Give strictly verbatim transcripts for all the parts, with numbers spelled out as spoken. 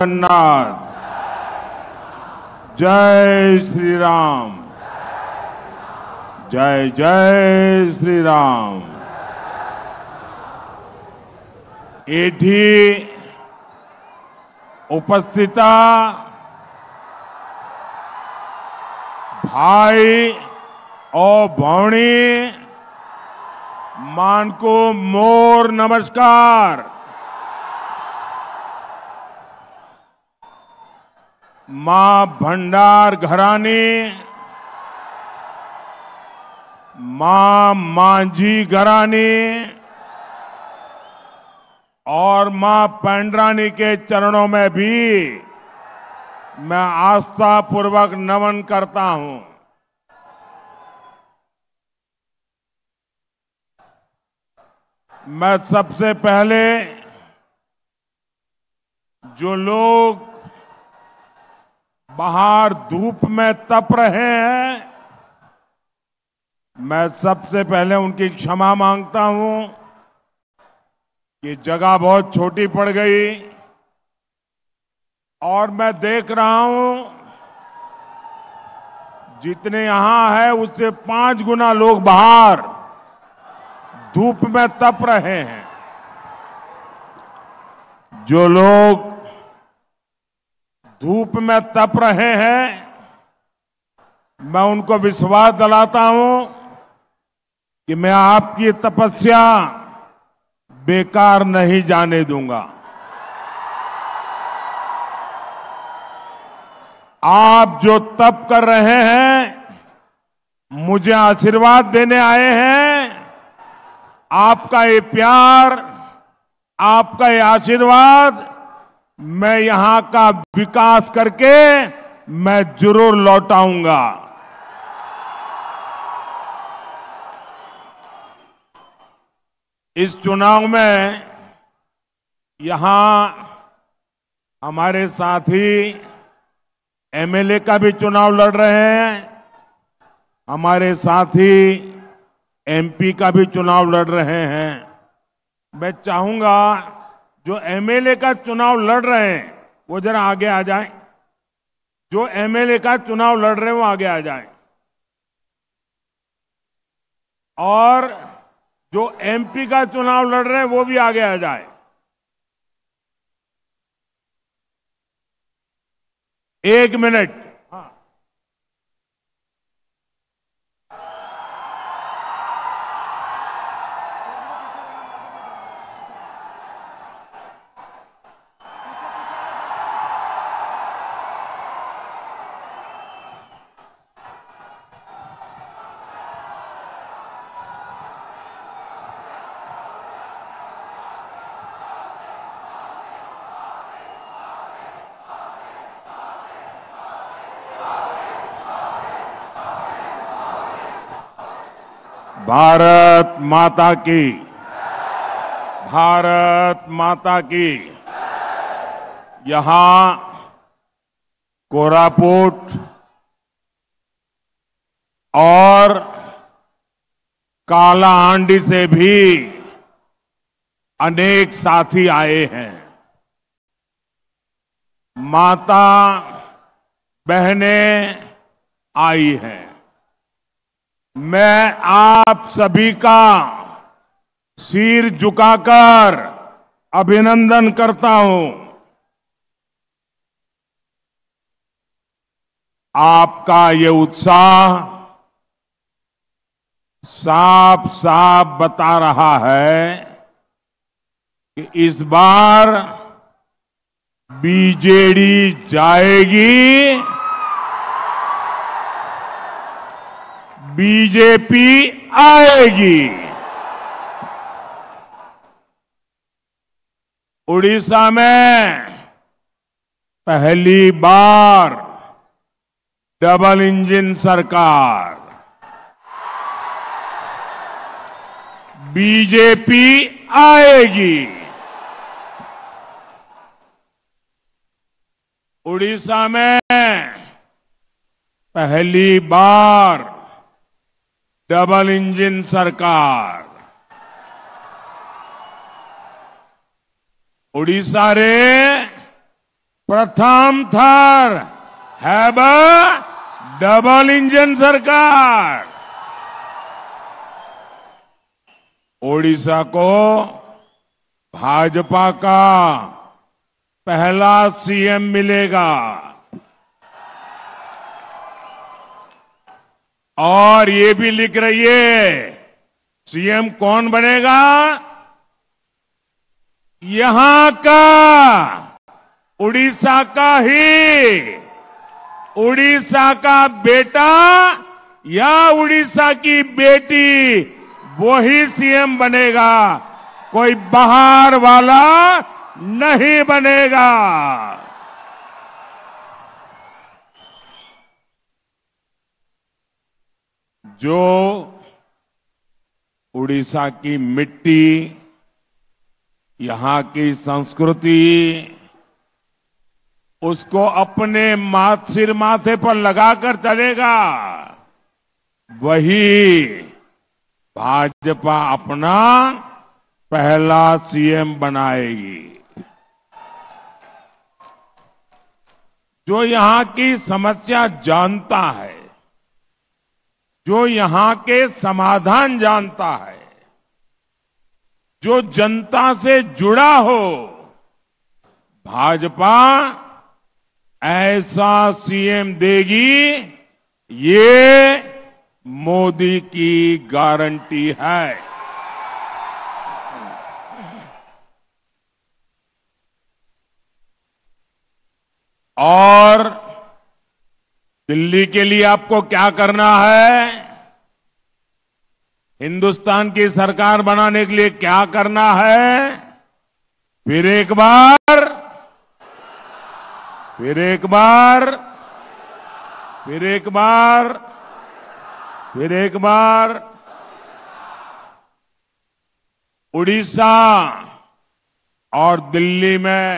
जगन्नाथ, जय श्री राम, जय जय श्री राम। एठी उपस्थिता भाई और भौणी मान को मोर नमस्कार। मां भंडार घराने, मां मांझी घराने और मां पंडरानी के चरणों में भी मैं आस्था पूर्वक नमन करता हूं। मैं सबसे पहले जो लोग बाहर धूप में तप रहे हैं, मैं सबसे पहले उनकी क्षमा मांगता हूं कि जगह बहुत छोटी पड़ गई और मैं देख रहा हूं जितने यहां है उससे पांच गुना लोग बाहर धूप में तप रहे हैं। जो लोग धूप में तप रहे हैं, मैं उनको विश्वास दिलाता हूं कि मैं आपकी तपस्या बेकार नहीं जाने दूंगा। आप जो तप कर रहे हैं, मुझे आशीर्वाद देने आए हैं। आपका ये प्यार, आपका ये आशीर्वाद, मैं यहां का विकास करके मैं जरूर लौटाऊंगा। इस चुनाव में यहां हमारे साथी एम एल ए का भी चुनाव लड़ रहे हैं, हमारे साथी एम पी का भी चुनाव लड़ रहे हैं। मैं चाहूंगा जो एम एल ए का चुनाव लड़ रहे हैं वो जरा आगे आ जाएं। जो एम एल ए का चुनाव लड़ रहे हैं वो आगे आ जाएं और जो एम पी का चुनाव लड़ रहे हैं वो भी आगे आ जाएं। एक मिनट। हाँ, भारत माता की, भारत माता की। यहां कोरापुट और कालाहांडी से भी अनेक साथी आए हैं। माता बहनें आई हैं। मैं आप सभी का सिर झुकाकर अभिनंदन करता हूं। आपका ये उत्साह साफ साफ बता रहा है कि इस बार बी जे डी जाएगी, बी जे पी आएगी। उड़ीसा में पहली बार डबल इंजन सरकार, बी जे पी आएगी। उड़ीसा में पहली बार डबल इंजन सरकार। उड़ीसा रे प्रथम थर हैव अ डबल इंजन सरकार। ओडिशा को भाजपा का पहला सीएम मिलेगा और ये भी लिख रही है सीएम कौन बनेगा, यहां का उड़ीसा का ही, उड़ीसा का बेटा या उड़ीसा की बेटी वही सीएम बनेगा, कोई बाहर वाला नहीं बनेगा। जो उड़ीसा की मिट्टी, यहां की संस्कृति, उसको अपने माथ सिर माथे पर लगाकर चलेगा, वही भाजपा अपना पहला सीएम बनाएगी। जो यहां की समस्या जानता है, जो यहां के समाधान जानता है, जो जनता से जुड़ा हो, भाजपा ऐसा सीएम देगी, ये मोदी की गारंटी है। और दिल्ली के लिए आपको क्या करना है, हिंदुस्तान की सरकार बनाने के लिए क्या करना है, फिर एक बार फिर एक बार फिर एक बार फिर एक बार, बार उड़ीसा और दिल्ली में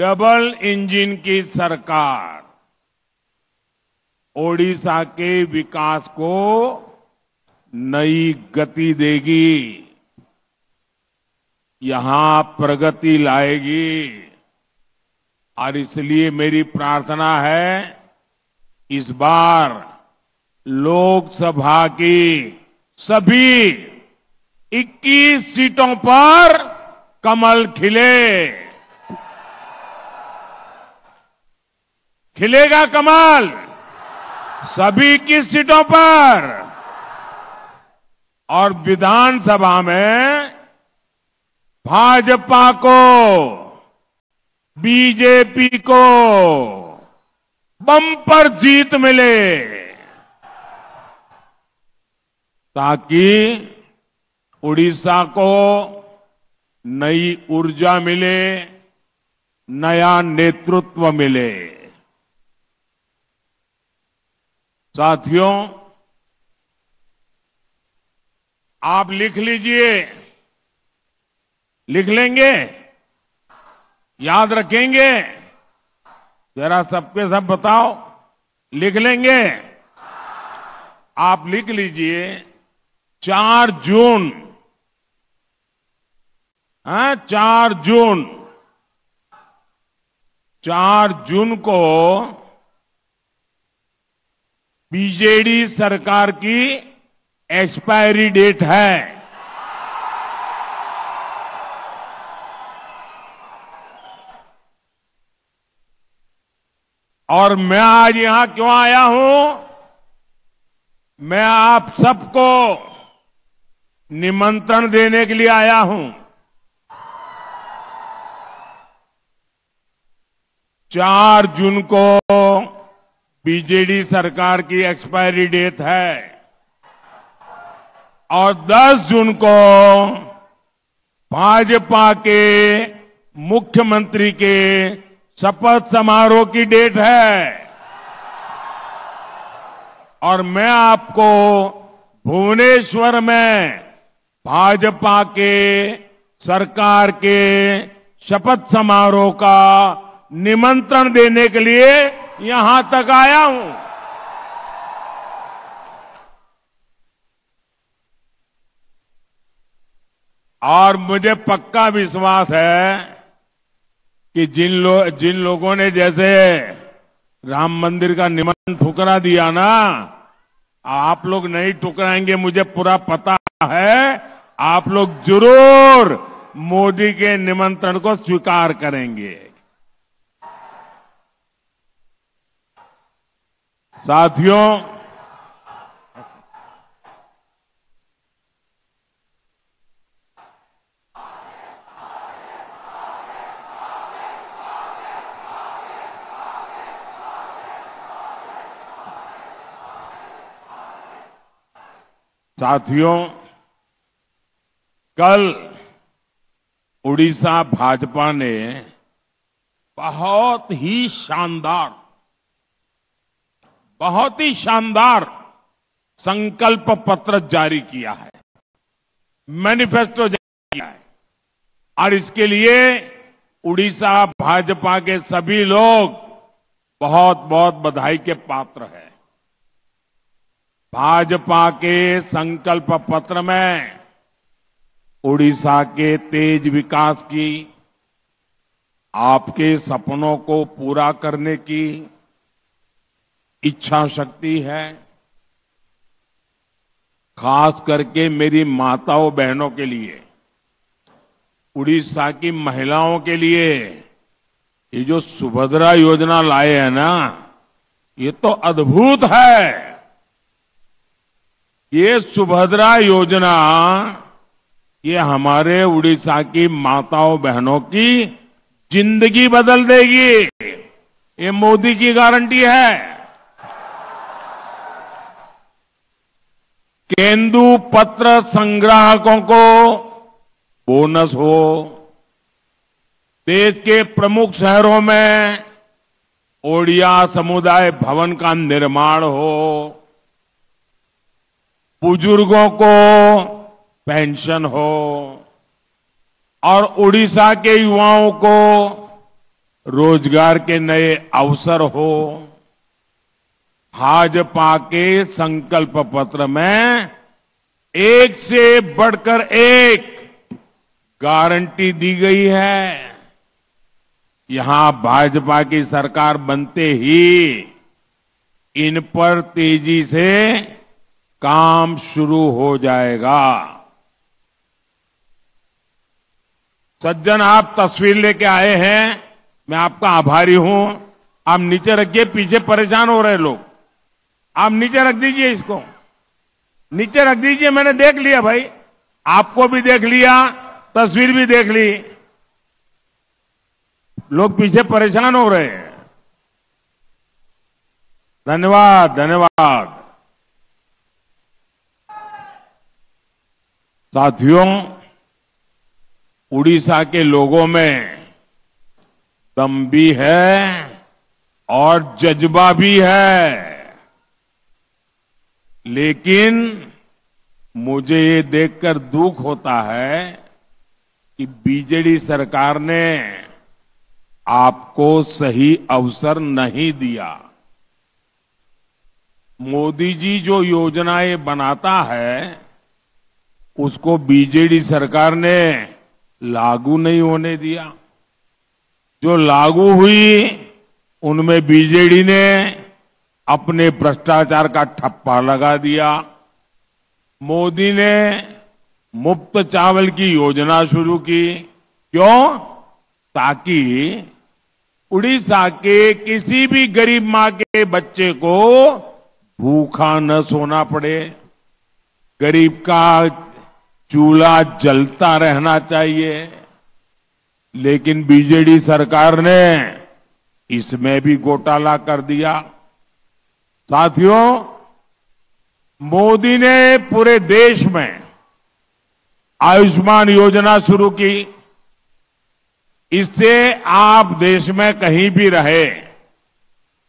डबल इंजन की सरकार ओडिशा के विकास को नई गति देगी, यहां प्रगति लाएगी। और इसलिए मेरी प्रार्थना है, इस बार लोकसभा की सभी इक्कीस सीटों पर कमल खिले, खिलेगा कमल सभी की सीटों पर। और विधानसभा में भाजपा को, बीजेपी को बम्पर जीत मिले, ताकि उड़ीसा को नई ऊर्जा मिले, नया नेतृत्व मिले। साथियों, आप लिख लीजिए, लिख लेंगे, याद रखेंगे, जरा सबके सब बताओ, लिख लेंगे, आप लिख लीजिए। चार जून हाँ चार जून चार जून को बीजेडी सरकार की एक्सपायरी डेट है। और मैं आज यहां क्यों आया हूं, मैं आप सबको निमंत्रण देने के लिए आया हूं। चार जून को बीजेडी सरकार की एक्सपायरी डेट है और दस जून को भाजपा के मुख्यमंत्री के शपथ समारोह की डेट है। और मैं आपको भुवनेश्वर में भाजपा के सरकार के शपथ समारोह का निमंत्रण देने के लिए यहां तक आया हूं। और मुझे पक्का विश्वास है कि जिन लोग जिन लोगों ने जैसे राम मंदिर का निमंत्रण ठुकरा दिया ना, आप लोग नहीं ठुकराएंगे, मुझे पूरा पता है। आप लोग जरूर मोदी के निमंत्रण को स्वीकार करेंगे। साथियों, साथियों कल उड़ीसा भाजपा ने बहुत ही शानदार बहुत ही शानदार संकल्प पत्र जारी किया है, मैनिफेस्टो जारी किया है। और इसके लिए उड़ीसा भाजपा के सभी लोग बहुत बहुत बधाई के पात्र हैं। भाजपा के संकल्प पत्र में उड़ीसा के तेज विकास की, आपके सपनों को पूरा करने की इच्छा शक्ति है। खास करके मेरी माताओं बहनों के लिए, उड़ीसा की महिलाओं के लिए ये जो सुभद्रा योजना लाए हैं ना, ये तो अद्भुत है। ये सुभद्रा योजना ये हमारे उड़ीसा की माताओं बहनों की जिंदगी बदल देगी, ये मोदी की गारंटी है। केंदु पत्र संग्राहकों को बोनस हो, देश के प्रमुख शहरों में ओडिया समुदाय भवन का निर्माण हो, बुजुर्गों को पेंशन हो, और उड़ीसा के युवाओं को रोजगार के नए अवसर हो। भाजपा के संकल्प पत्र में एक से बढ़कर एक गारंटी दी गई है। यहां भाजपा की सरकार बनते ही इन पर तेजी से काम शुरू हो जाएगा। सज्जन, आप तस्वीर लेके आए हैं, मैं आपका आभारी हूं। आप नीचे रखिए, पीछे परेशान हो रहे लोग। आप नीचे रख दीजिए, इसको नीचे रख दीजिए। मैंने देख लिया भाई, आपको भी देख लिया, तस्वीर भी देख ली। लोग पीछे परेशान हो रहे हैं। धन्यवाद, धन्यवाद। साथियों, उड़ीसा के लोगों में दम भी है और जज्बा भी है, लेकिन मुझे ये देखकर दुख होता है कि बीजेडी सरकार ने आपको सही अवसर नहीं दिया। मोदी जी जो योजनाएं बनाता है उसको बीजेडी सरकार ने लागू नहीं होने दिया। जो लागू हुई उनमें बीजेडी ने अपने भ्रष्टाचार का ठप्पा लगा दिया। मोदी ने मुफ्त चावल की योजना शुरू की, क्यों? ताकि उड़ीसा के किसी भी गरीब मां के बच्चे को भूखा न सोना पड़े, गरीब का चूल्हा जलता रहना चाहिए। लेकिन बीजेडी सरकार ने इसमें भी घोटाला कर दिया। साथियों, मोदी ने पूरे देश में आयुष्मान योजना शुरू की। इससे आप देश में कहीं भी रहे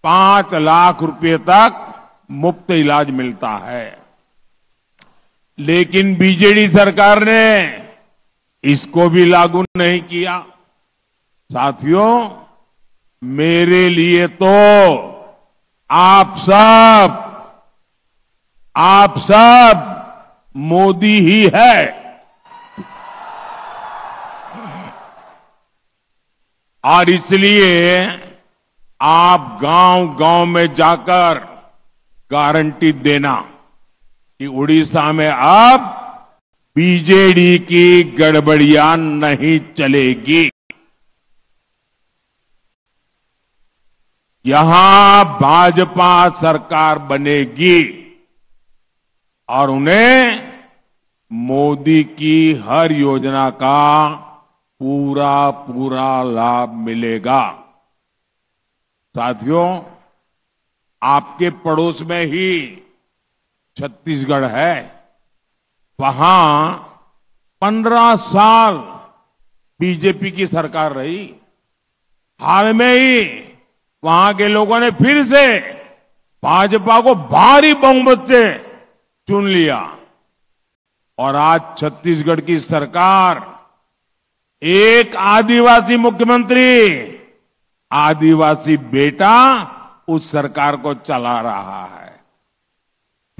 पांच लाख रुपए तक मुफ्त इलाज मिलता है। लेकिन बीजेडी सरकार ने इसको भी लागू नहीं किया। साथियों, मेरे लिए तो आप सब आप सब मोदी ही है। और इसलिए आप गांव-गांव में जाकर गारंटी देना कि उड़ीसा में अब बीजेडी की गड़बड़ियां नहीं चलेगी। यहां भाजपा सरकार बनेगी और उन्हें मोदी की हर योजना का पूरा पूरा लाभ मिलेगा। साथियों, आपके पड़ोस में ही छत्तीसगढ़ है, वहां पंद्रह साल बीजेपी की सरकार रही। हाल में ही वहां के लोगों ने फिर से भाजपा को भारी बहुमत से चुन लिया और आज छत्तीसगढ़ की सरकार एक आदिवासी मुख्यमंत्री, आदिवासी बेटा उस सरकार को चला रहा है।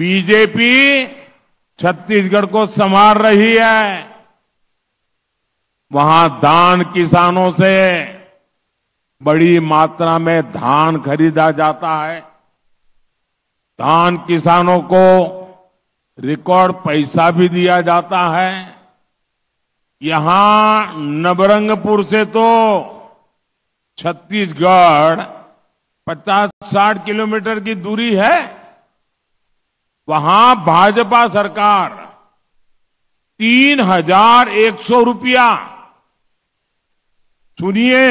बीजेपी छत्तीसगढ़ को संभाल रही है। वहां धान किसानों से बड़ी मात्रा में धान खरीदा जाता है। धान किसानों को रिकॉर्ड पैसा भी दिया जाता है। यहां नबरंगपुर से तो छत्तीसगढ़ पचास साठ किलोमीटर की दूरी है, वहां भाजपा सरकार तीन हजार एक सौ रुपया, सुनिए,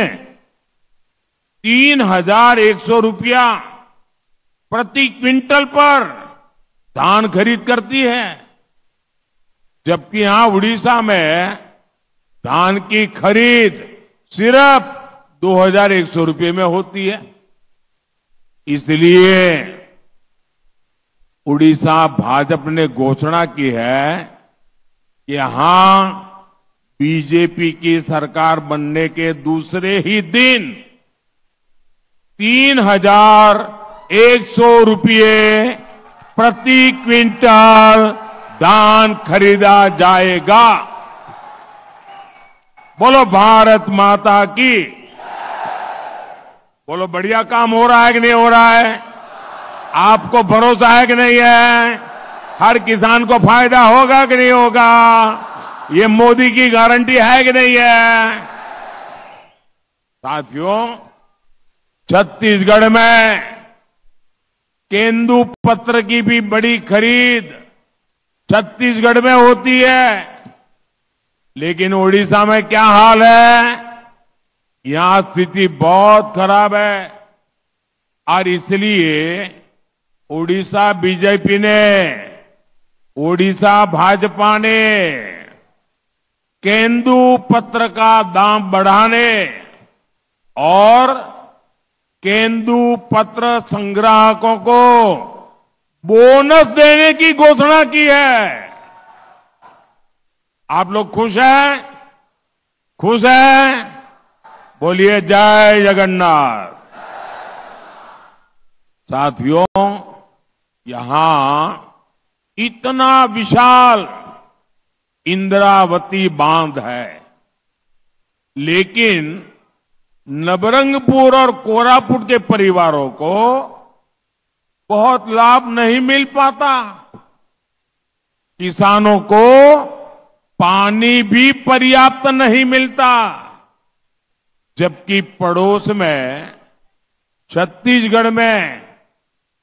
तीन हजार एक सौ रुपया प्रति क्विंटल पर धान खरीद करती है, जबकि यहां उड़ीसा में धान की खरीद सिर्फ दो हजार एक सौ रुपये में होती है। इसलिए उड़ीसा भाजपा ने घोषणा की है कि यहां बीजेपी की सरकार बनने के दूसरे ही दिन तीन हजार एक सौ रुपये प्रति क्विंटल धान खरीदा जाएगा। बोलो भारत माता की। बोलो बढ़िया काम हो रहा है कि नहीं हो रहा है? आपको भरोसा है कि नहीं है? हर किसान को फायदा होगा कि नहीं होगा? ये मोदी की गारंटी है कि नहीं है? साथियों, छत्तीसगढ़ में केंदू पत्र की भी बड़ी खरीद छत्तीसगढ़ में होती है, लेकिन ओडिशा में क्या हाल है? यहां स्थिति बहुत खराब है और इसलिए ओडिशा बीजेपी ने, ओडिशा भाजपा ने केंदू पत्र का दाम बढ़ाने और केंदू पत्र संग्राहकों को बोनस देने की घोषणा की है। आप लोग खुश हैं? खुश हैं? बोलिए जय जगन्नाथ। साथियों, यहां इतना विशाल इंद्रावती बांध है, लेकिन नबरंगपुर और कोरापुट के परिवारों को बहुत लाभ नहीं मिल पाता। किसानों को पानी भी पर्याप्त नहीं मिलता, जबकि पड़ोस में छत्तीसगढ़ में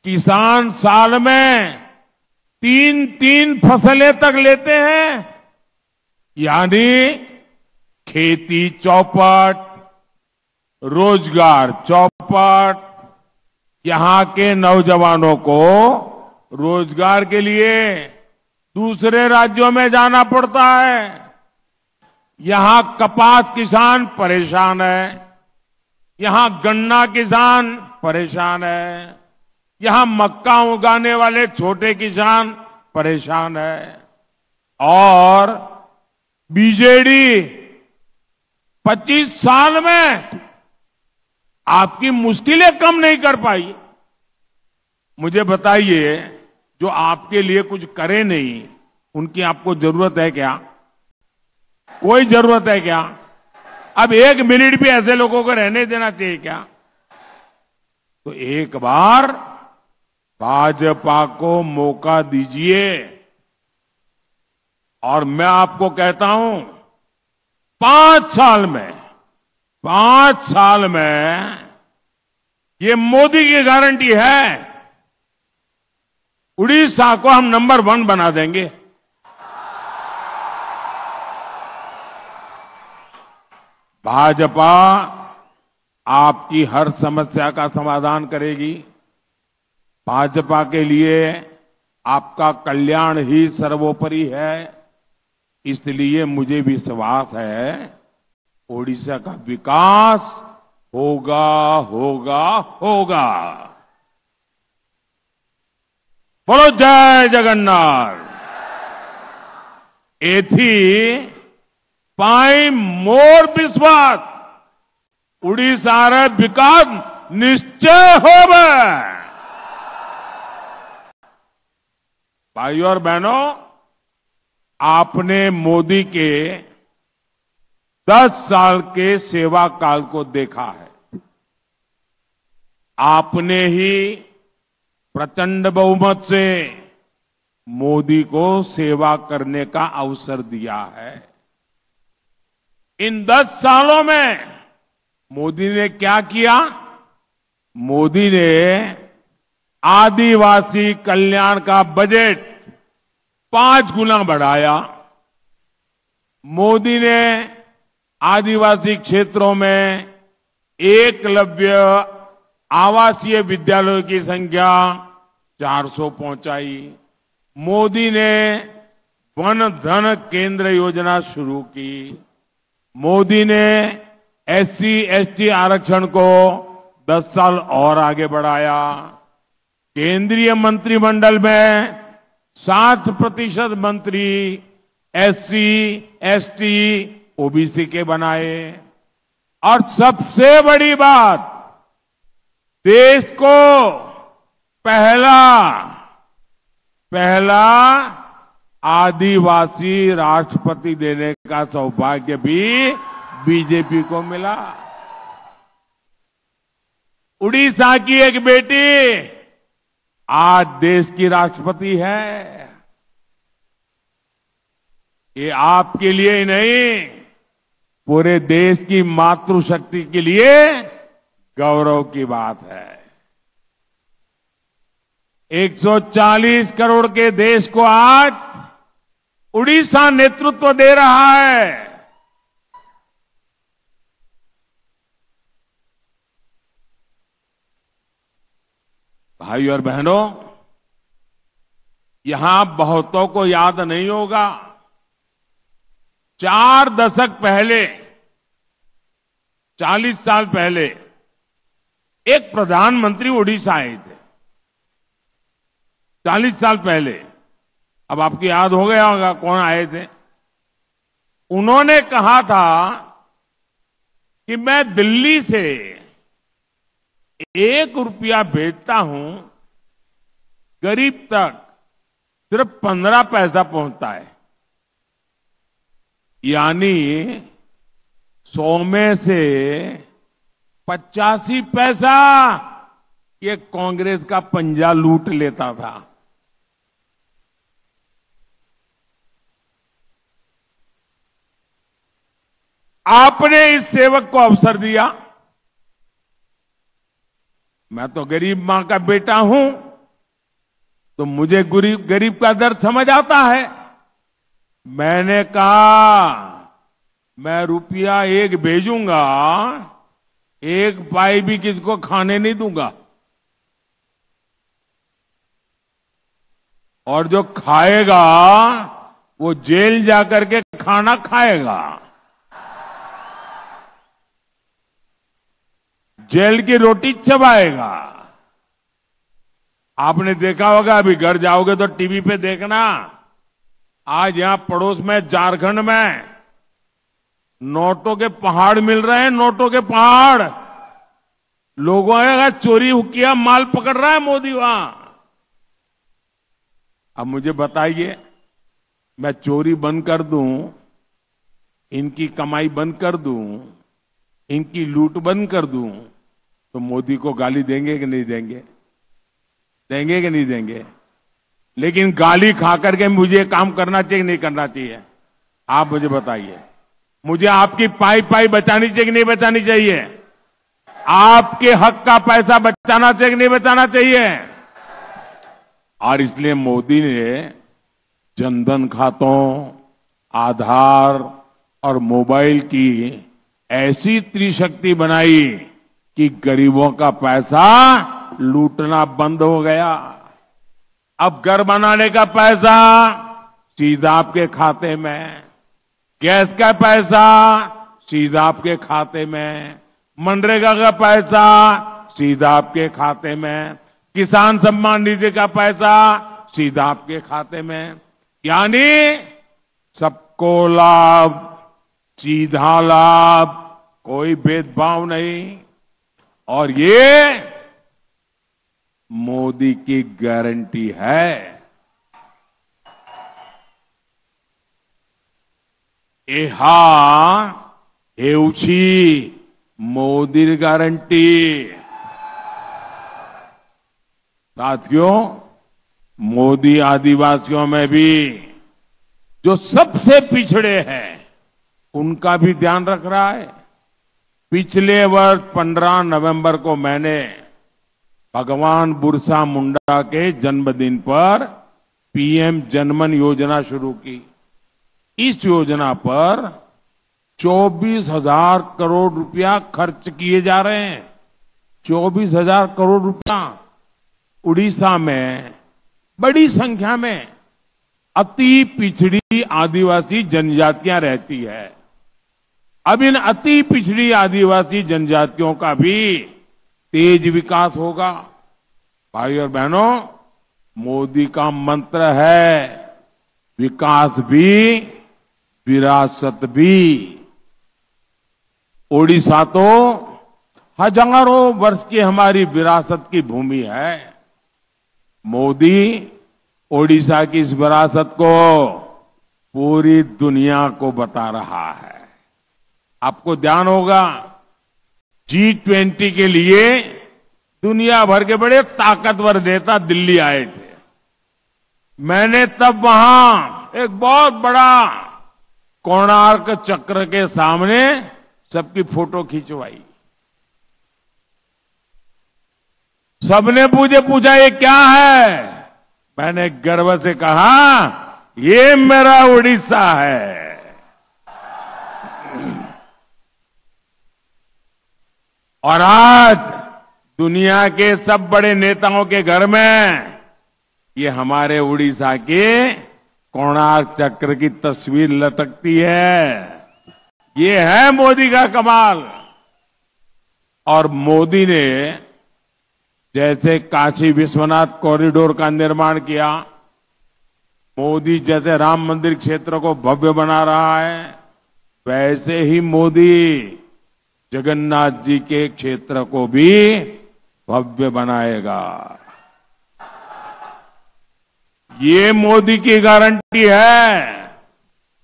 किसान साल में तीन तीन फसलें तक लेते हैं, यानी खेती चौपट, रोजगार चौपट। यहां के नौजवानों को रोजगार के लिए दूसरे राज्यों में जाना पड़ता है। यहां कपास किसान परेशान है, यहां गन्ना किसान परेशान है, यहां मक्का उगाने वाले छोटे किसान परेशान है। और बीजेडी पच्चीस साल में आपकी मुश्किलें कम नहीं कर पाई। मुझे बताइए, जो आपके लिए कुछ करे नहीं, उनकी आपको जरूरत है क्या? कोई जरूरत है क्या? अब एक मिनट भी ऐसे लोगों को रहने देना चाहिए क्या? तो एक बार भाजपा को मौका दीजिए। और मैं आपको कहता हूं, पांच साल में पांच साल में ये मोदी की गारंटी है, उड़ीसा को हम नंबर वन बना देंगे। भाजपा आपकी हर समस्या का समाधान करेगी। भाजपा के लिए आपका कल्याण ही सर्वोपरि है। इसलिए मुझे विश्वास है ओडिशा का विकास होगा होगा होगा। बोलो जय जगन्नाथ। एथी पाई मोर विश्वास, उड़ीसा रे विकास निश्चय होवे। भाइयों और बहनों, आपने मोदी के दस साल के सेवा काल को देखा है। आपने ही प्रचंड बहुमत से मोदी को सेवा करने का अवसर दिया है। इन दस सालों में मोदी ने क्या किया? मोदी ने आदिवासी कल्याण का बजट पांच गुना बढ़ाया। मोदी ने आदिवासी क्षेत्रों में एकलव्य आवासीय विद्यालयों की संख्या चार सौ पहुंचाई। मोदी ने वन धन केंद्र योजना शुरू की। मोदी ने एससी एसटी आरक्षण को दस साल और आगे बढ़ाया। केंद्रीय मंत्रिमंडल में साठ प्रतिशत मंत्री एससी एसटी ओबीसी के बनाए। और सबसे बड़ी बात, देश को पहला पहला आदिवासी राष्ट्रपति देने का सौभाग्य भी बीजेपी को मिला। उड़ीसा की एक बेटी आज देश की राष्ट्रपति है। ये आपके लिए ही नहीं, पूरे देश की मातृशक्ति के लिए गौरव की बात है। एक सौ चालीस करोड़ के देश को आज उड़ीसा नेतृत्व दे रहा है। भाइयों और बहनों, यहां बहुतों को याद नहीं होगा, चार दशक पहले, चालीस साल पहले एक प्रधानमंत्री ओडिशा आए थे। चालीस साल पहले, अब आपको याद हो गया होगा कौन आए थे। उन्होंने कहा था कि मैं दिल्ली से एक रुपया भेजता हूं, गरीब तक सिर्फ पंद्रह पैसा पहुंचता है। यानी सौ में से पचासी पैसा ये कांग्रेस का पंजा लूट लेता था। आपने इस सेवक को अवसर दिया। मैं तो गरीब मां का बेटा हूं, तो मुझे गरीब गरीब का दर्द समझ आता है। मैंने कहा मैं रुपया एक भेजूंगा, एक पाई भी किसको खाने नहीं दूंगा, और जो खाएगा वो जेल जाकर के खाना खाएगा। जेल की रोटी चबाएगा। आपने देखा होगा, अभी घर जाओगे तो टीवी पे देखना, आज यहां पड़ोस में झारखंड में नोटों के पहाड़ मिल रहे हैं। नोटों के पहाड़, लोगों ने चोरी किया माल पकड़ रहा है मोदी वहां। अब मुझे बताइए, मैं चोरी बंद कर दूं, इनकी कमाई बंद कर दूं, इनकी लूट बंद कर दूं तो मोदी को गाली देंगे कि नहीं देंगे देंगे कि नहीं देंगे। लेकिन गाली खा करके मुझे काम करना चाहिए नहीं करना चाहिए, आप मुझे बताइए। मुझे आपकी पाई पाई बचानी चाहिए कि नहीं बचानी चाहिए, आपके हक का पैसा बचाना चाहिए कि नहीं बचाना चाहिए। और इसलिए मोदी ने जनधन खातों, आधार और मोबाइल की ऐसी त्रिशक्ति बनाई कि गरीबों का पैसा लूटना बंद हो गया। अब घर बनाने का पैसा सीधा आपके खाते में, गैस का पैसा सीधा आपके खाते में, मनरेगा का पैसा सीधा आपके खाते में, किसान सम्मान निधि का पैसा सीधा आपके खाते में, यानी सबको लाभ, सीधा लाभ, कोई भेदभाव नहीं। और ये मोदी की गारंटी है। एहा एउछी मोदी गारंटी। साथियों, मोदी आदिवासियों में भी जो सबसे पिछड़े हैं उनका भी ध्यान रख रहा है। पिछले वर्ष पंद्रह नवंबर को मैंने भगवान बिरसा मुंडा के जन्मदिन पर पीएम जनमन योजना शुरू की। इस योजना पर चौबीस हजार करोड़ रुपया खर्च किए जा रहे हैं। चौबीस हजार करोड़ रुपया उड़ीसा में बड़ी संख्या में अति पिछड़ी आदिवासी जनजातियां रहती है। अब इन अति पिछड़ी आदिवासी जनजातियों का भी तेज विकास होगा। भाई और बहनों, मोदी का मंत्र है विकास भी विरासत भी। ओडिशा तो हजारों वर्ष की हमारी विरासत की भूमि है। मोदी ओडिशा की इस विरासत को पूरी दुनिया को बता रहा है। आपको ध्यान होगा जी ट्वेंटी के लिए दुनिया भर के बड़े ताकतवर नेता दिल्ली आए थे। मैंने तब वहां एक बहुत बड़ा कोणार्क चक्र के सामने सबकी फोटो खिंचवाई। सबने मुझे पूछा ये क्या है, मैंने गर्व से कहा ये मेरा उड़ीसा है। और आज दुनिया के सब बड़े नेताओं के घर में ये हमारे उड़ीसा के कोणार्क चक्र की तस्वीर लटकती है। ये है मोदी का कमाल। और मोदी ने जैसे काशी विश्वनाथ कॉरिडोर का निर्माण किया, मोदी जैसे राम मंदिर क्षेत्र को भव्य बना रहा है, वैसे ही मोदी जगन्नाथ जी के क्षेत्र को भी भव्य बनाएगा। ये मोदी की गारंटी है।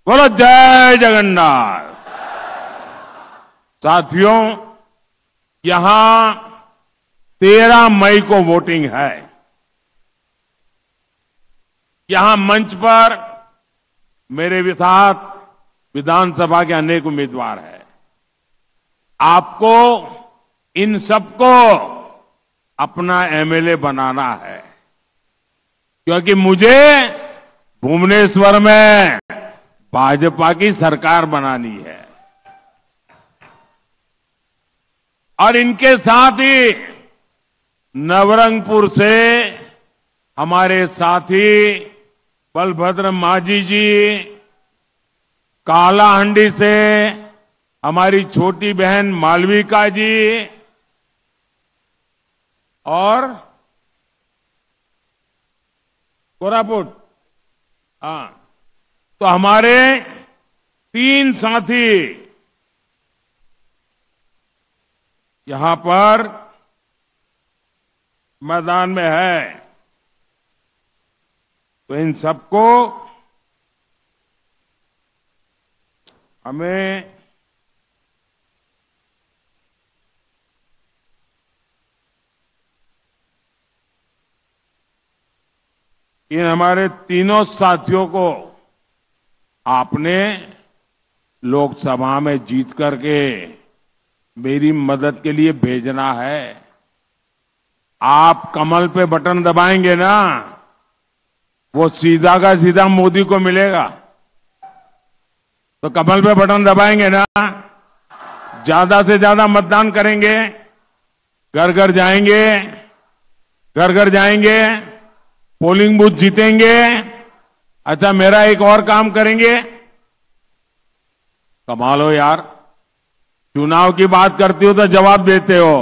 बोलो जय जगन्नाथ। साथियों, यहां तेरह मई को वोटिंग है। यहां मंच पर मेरे साथ विधानसभा के अनेक उम्मीदवार हैं। आपको इन सबको अपना एमएलए बनाना है, क्योंकि मुझे भुवनेश्वर में भाजपा की सरकार बनानी है। और इनके साथ ही नवरंगपुर से हमारे साथी बलभद्र मांझी जी, कालाहंडी से हमारी छोटी बहन मालविका जी, और कोरापुट, हाँ, तो हमारे तीन साथी यहां पर मैदान में है। तो इन सबको हमें इन हमारे तीनों साथियों को आपने लोकसभा में जीत करके मेरी मदद के लिए भेजना है। आप कमल पे बटन दबाएंगे ना, वो सीधा का सीधा मोदी को मिलेगा। तो कमल पे बटन दबाएंगे ना, ज्यादा से ज्यादा मतदान करेंगे, घर घर जाएंगे, घर घर जाएंगे, पोलिंग बूथ जीतेंगे। अच्छा, मेरा एक और काम करेंगे। कमाल हो यार, चुनाव की बात करते हो तो जवाब देते हो,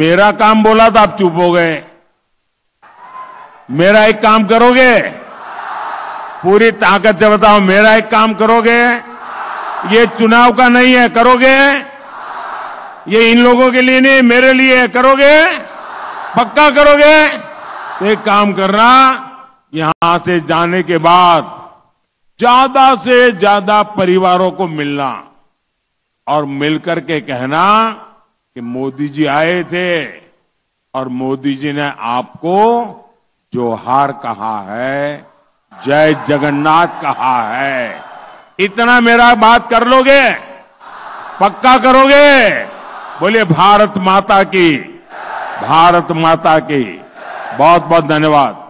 मेरा काम बोला तो आप चुप हो गए। मेरा एक काम करोगे? पूरी ताकत से बताओ, मेरा एक काम करोगे? ये चुनाव का नहीं है, करोगे? ये इन लोगों के लिए नहीं, मेरे लिए है, करोगे? पक्का करोगे? तो एक काम करना, यहां से जाने के बाद ज्यादा से ज्यादा परिवारों को मिलना और मिलकर के कहना कि मोदी जी आए थे और मोदी जी ने आपको जोहार कहा है, जय जगन्नाथ कहा है। इतना मेरा बात कर लोगे? पक्का करोगे? बोलिए भारत माता की, भारत माता की। बहुत बहुत धन्यवाद।